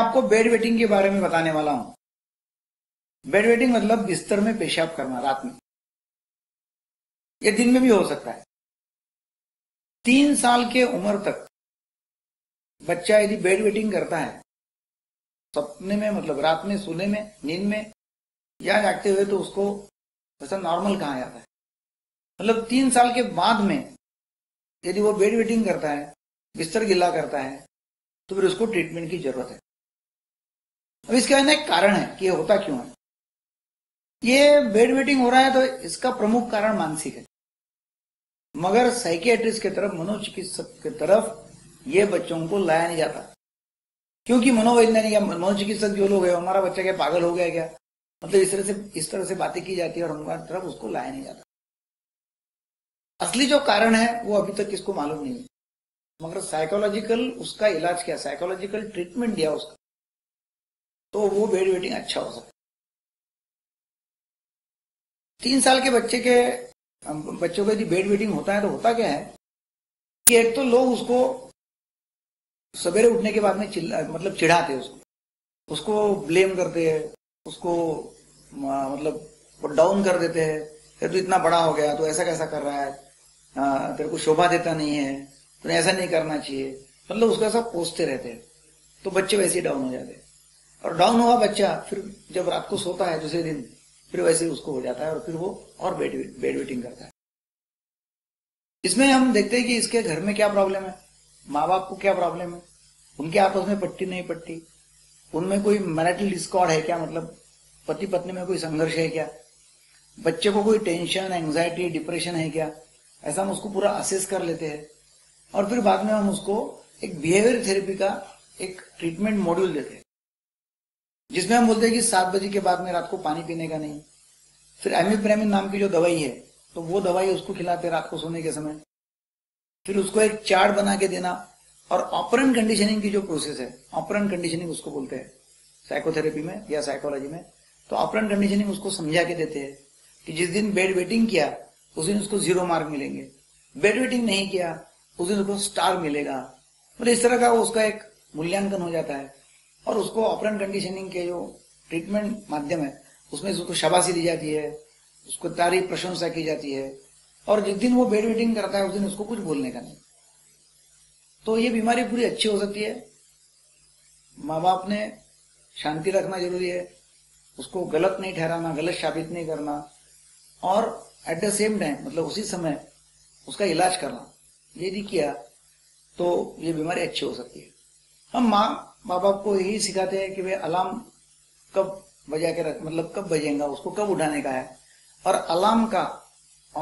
आपको bed wetting के बारे में बताने वाला हूं। बेड वेटिंग मतलब बिस्तर में पेशाब करना रात में, यह दिन में भी हो सकता है। 3 साल के उम्र तक बच्चा यदि बेड वेटिंग करता है सपने में, मतलब रात में सोने में, नींद में या जागते हुए, तो उसको वैसा नॉर्मल कहा जाता है। मतलब 3 साल के बाद में यदि वो बेड वेटिंग करता है, बिस्तर गिला करता है, तो फिर उसको ट्रीटमेंट की जरूरत है। अब इसके अंदर एक कारण है कि ये होता क्यों है। ये बेड वेटिंग हो रहा है तो इसका प्रमुख कारण मानसिक है, मगर साइकियाट्रिस्ट की तरफ, मनोचिकित्सक की तरफ ये बच्चों को लाया नहीं जाता, क्योंकि मनोवैज्ञानिक या मनोचिकित्सक जो लोग हैं, हमारा बच्चा क्या पागल हो गया क्या, मतलब इस तरह से बातें की जाती है और हमारी तरफ उसको लाया नहीं जाता। असली जो कारण है वो अभी तक किसको मालूम नहीं है, मगर साइकोलॉजिकल उसका इलाज किया, साइकोलॉजिकल ट्रीटमेंट दिया उसका, तो वो बेड वेटिंग अच्छा हो सकता है। 3 साल के बच्चों का यदि बेड वेटिंग होता है तो होता क्या है कि एक तो लोग उसको सवेरे उठने के बाद में चिढ़ाते हैं, उसको ब्लेम करते हैं, उसको मतलब डाउन कर देते हैं। तो इतना बड़ा हो गया, तो ऐसा कैसा कर रहा है, तेरे को शोभा देता नहीं है, तो ऐसा नहीं करना चाहिए, मतलब उसका सब पोसते रहते हैं। तो बच्चे वैसे ही डाउन हो जाते हैं, और डाउन हुआ बच्चा फिर जब रात को सोता है दूसरे दिन, फिर वैसे उसको हो जाता है, और फिर वो और बेड वेटिंग करता है। इसमें हम देखते हैं कि इसके घर में क्या प्रॉब्लम है, माँ बाप को क्या प्रॉब्लम है, उनके आपस में पट्टी नहीं पट्टी, उनमें कोई मैरिटल डिस्कॉर्ड है क्या, मतलब पति पत्नी में कोई संघर्ष है क्या, बच्चे को कोई टेंशन, एंजाइटी, डिप्रेशन है क्या, ऐसा हम उसको पूरा असेस कर लेते हैं। और फिर बाद में हम उसको एक बिहेवियर थेरेपी का एक ट्रीटमेंट मॉड्यूल देते हैं, जिसमें हम बोलते हैं कि 7 बजे के बाद में रात को पानी पीने का नहीं। फिर एमिप्रेमिन नाम की जो दवाई है, तो वो दवाई उसको खिलाते हैं रात को सोने के समय। फिर उसको एक चार्ट बना के देना, और ऑपरेंट कंडीशनिंग की जो प्रोसेस है, ऑपरेंट कंडीशनिंग उसको बोलते हैं साइकोथेरेपी में या साइकोलॉजी में, तो ऑपरेंट कंडीशनिंग उसको समझा के देते हैं कि जिस दिन बेड वेटिंग किया उस दिन उसको 0 मार्क मिलेंगे, बेड वेटिंग नहीं किया उस दिन उसको स्टार मिलेगा। मतलब इस तरह का उसका एक मूल्यांकन हो जाता है, और उसको ऑपरेंट कंडीशनिंग के जो ट्रीटमेंट माध्यम है उसमें उसको शाबाशी दी जाती है, उसको तारीफ प्रशंसा की जाती है, और जिस दिन वो बेड वेटिंग करता है उस दिन उसको कुछ बोलने का नहीं। तो ये बीमारी पूरी अच्छी हो सकती है। माँ बाप ने शांति रखना जरूरी है, उसको गलत नहीं ठहराना, गलत साबित नहीं करना, और एट द सेम टाइम मतलब उसी समय उसका इलाज करना, यदि किया तो ये बीमारी अच्छी हो सकती है। हम माँ बाप को यही सिखाते हैं कि वे अलार्म कब बजा के रख, मतलब कब बजेगा, उसको कब उठाने का है, और अलार्म का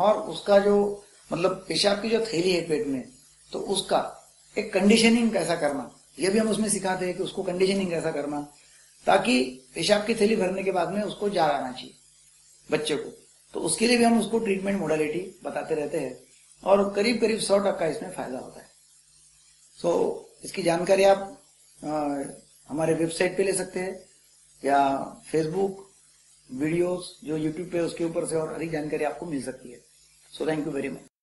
और उसका जो मतलब पेशाब की जो थैली है पेट में, तो उसका एक कंडीशनिंग कैसा करना, यह भी हम उसमें सिखाते हैं कि उसको कंडीशनिंग कैसा करना, ताकि पेशाब की थैली भरने के बाद में उसको जाग आना चाहिए बच्चे को। तो उसके लिए भी हम उसको ट्रीटमेंट मोडालिटी बताते रहते हैं, और करीब करीब 100% इसमें फायदा होता है। सो इसकी जानकारी आप हमारे वेबसाइट पे ले सकते हैं, या फेसबुक वीडियोस जो यूट्यूब पे उसके ऊपर से और अधिक जानकारी आपको मिल सकती है। So thank you very much.